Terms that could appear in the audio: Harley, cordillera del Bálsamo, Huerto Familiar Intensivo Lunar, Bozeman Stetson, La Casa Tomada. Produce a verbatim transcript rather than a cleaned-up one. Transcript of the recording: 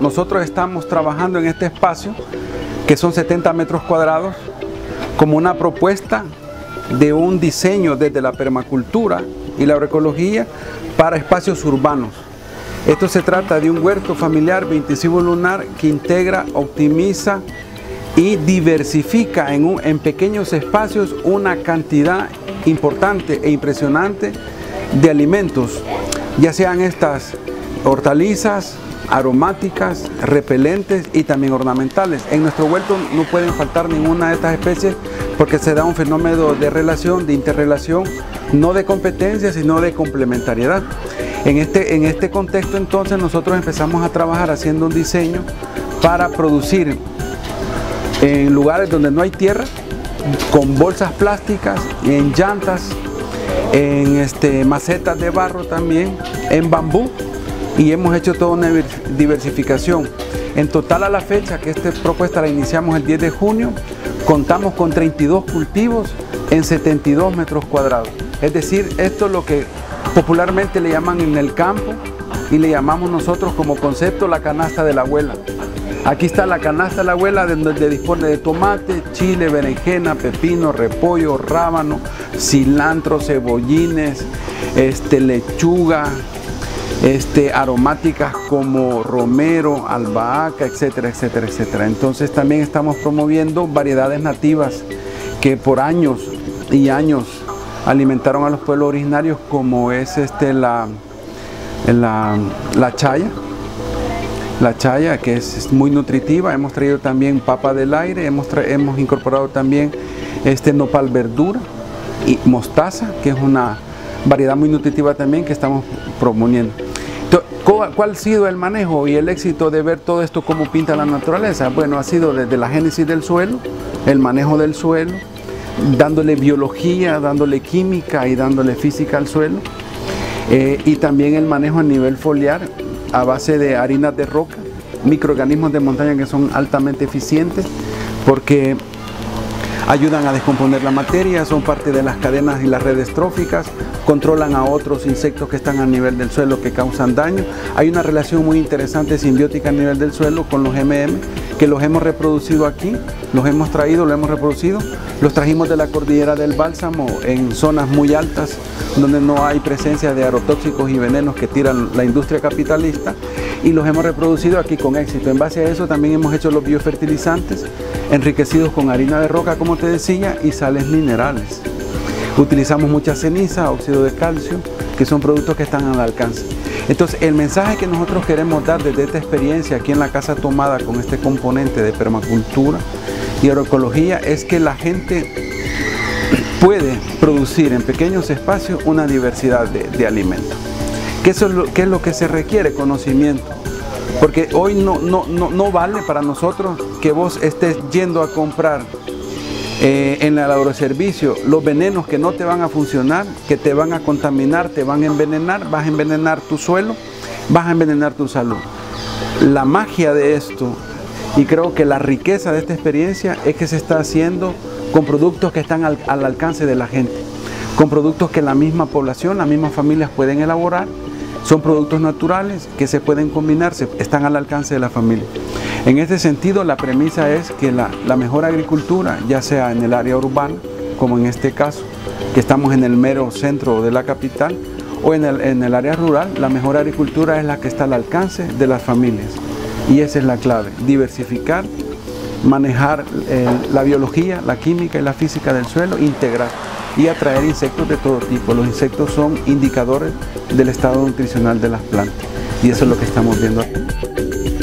Nosotros estamos trabajando en este espacio, que son setenta metros cuadrados, como una propuesta de un diseño desde la permacultura y la agroecología para espacios urbanos. Esto se trata de un huerto familiar intensivo lunar que integra, optimiza y diversifica en, un, en pequeños espacios una cantidad importante e impresionante de alimentos, ya sean estas hortalizas, aromáticas, repelentes y también ornamentales. En nuestro huerto no pueden faltar ninguna de estas especies porque se da un fenómeno de relación, de interrelación, no de competencia, sino de complementariedad. En este, en este contexto entonces nosotros empezamos a trabajar haciendo un diseño para producir en lugares donde no hay tierra, con bolsas plásticas, en llantas, en este, macetas de barro también, en bambú, y hemos hecho toda una diversificación. En total, a la fecha que esta propuesta la iniciamos el diez de junio, contamos con treinta y dos cultivos en setenta y dos metros cuadrados. Es decir, esto es lo que popularmente le llaman en el campo y le llamamos nosotros como concepto la canasta de la abuela. Aquí está la canasta de la abuela, donde dispone de tomate, chile, berenjena, pepino, repollo, rábano, cilantro, cebollines, este, lechuga, Este, aromáticas como romero, albahaca, etcétera, etcétera, etcétera. Entonces también estamos promoviendo variedades nativas que por años y años alimentaron a los pueblos originarios, como es este, la, la, la chaya, la chaya que es, es muy nutritiva. Hemos traído también papa del aire, hemos, hemos incorporado también este nopal verdura y mostaza, que es una variedad muy nutritiva también que estamos promoviendo. ¿Cuál ha sido el manejo y el éxito de ver todo esto cómo pinta la naturaleza? Bueno, ha sido desde la génesis del suelo, el manejo del suelo, dándole biología, dándole química y dándole física al suelo, eh, y también el manejo a nivel foliar a base de harinas de roca, microorganismos de montaña que son altamente eficientes porque ayudan a descomponer la materia, son parte de las cadenas y las redes tróficas, controlan a otros insectos que están a nivel del suelo que causan daño. Hay una relación muy interesante simbiótica a nivel del suelo con los eme eme, que los hemos reproducido aquí, los hemos traído, los hemos reproducido, los trajimos de la cordillera del Bálsamo en zonas muy altas, donde no hay presencia de agrotóxicos y venenos que tiran la industria capitalista, y los hemos reproducido aquí con éxito. En base a eso también hemos hecho los biofertilizantes, enriquecidos con harina de roca, como te decía, y sales minerales. Utilizamos mucha ceniza, óxido de calcio, que son productos que están al alcance. Entonces, el mensaje que nosotros queremos dar desde esta experiencia aquí en la Casa Tomada, con este componente de permacultura y agroecología, es que la gente puede producir en pequeños espacios una diversidad de, de alimentos. ¿Qué es lo, qué es lo que se requiere? Conocimiento. Porque hoy no, no, no, no vale para nosotros que vos estés yendo a comprar eh, en el agroservicio los venenos que no te van a funcionar, que te van a contaminar, te van a envenenar, vas a envenenar tu suelo, vas a envenenar tu salud. La magia de esto, y creo que la riqueza de esta experiencia, es que se está haciendo con productos que están al, al alcance de la gente, con productos que la misma población, las mismas familias pueden elaborar. Son productos naturales que se pueden combinar, están al alcance de la familia. En este sentido, la premisa es que la, la mejor agricultura, ya sea en el área urbana, como en este caso, que estamos en el mero centro de la capital, o en el, en el área rural, la mejor agricultura es la que está al alcance de las familias. Y esa es la clave, diversificar, manejar eh, la biología, la química y la física del suelo, integrar y atraer insectos de todo tipo. Los insectos son indicadores del estado nutricional de las plantas, y eso es lo que estamos viendo aquí.